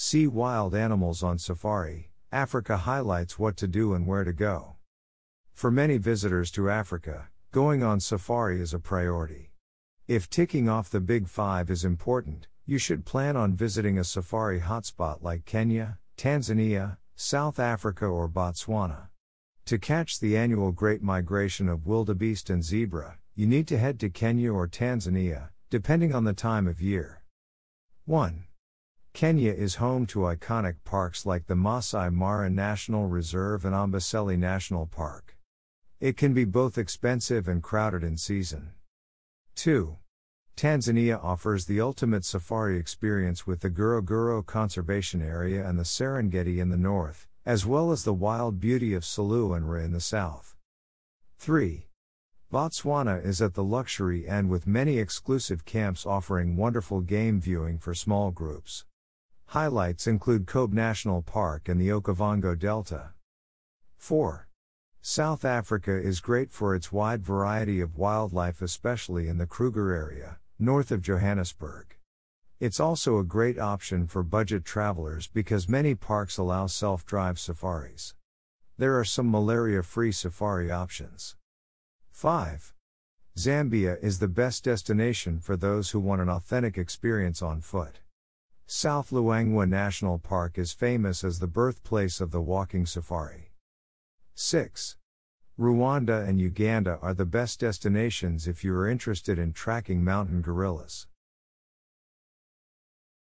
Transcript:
See wild animals on safari. Africa highlights what to do and where to go. For many visitors to Africa, going on safari is a priority. If ticking off the Big Five is important, you should plan on visiting a safari hotspot like Kenya, Tanzania, South Africa or Botswana. To catch the annual Great Migration of wildebeest and zebra, you need to head to Kenya or Tanzania, depending on the time of year. 1. Kenya is home to iconic parks like the Maasai Mara National Reserve and Amboseli National Park. It can be both expensive and crowded in season. 2. Tanzania offers the ultimate safari experience with the Ngorongoro Conservation Area and the Serengeti in the north, as well as the wild beauty of Selous and Ruaha in the south. 3. Botswana is at the luxury end with many exclusive camps offering wonderful game viewing for small groups. Highlights include Chobe National Park and the Okavango Delta. 4. South Africa is great for its wide variety of wildlife, especially in the Kruger area, north of Johannesburg. It's also a great option for budget travelers because many parks allow self-drive safaris. There are some malaria-free safari options. 5. Zambia is the best destination for those who want an authentic experience on foot. South Luangwa National Park is famous as the birthplace of the walking safari. 6. Rwanda and Uganda are the best destinations if you are interested in tracking mountain gorillas.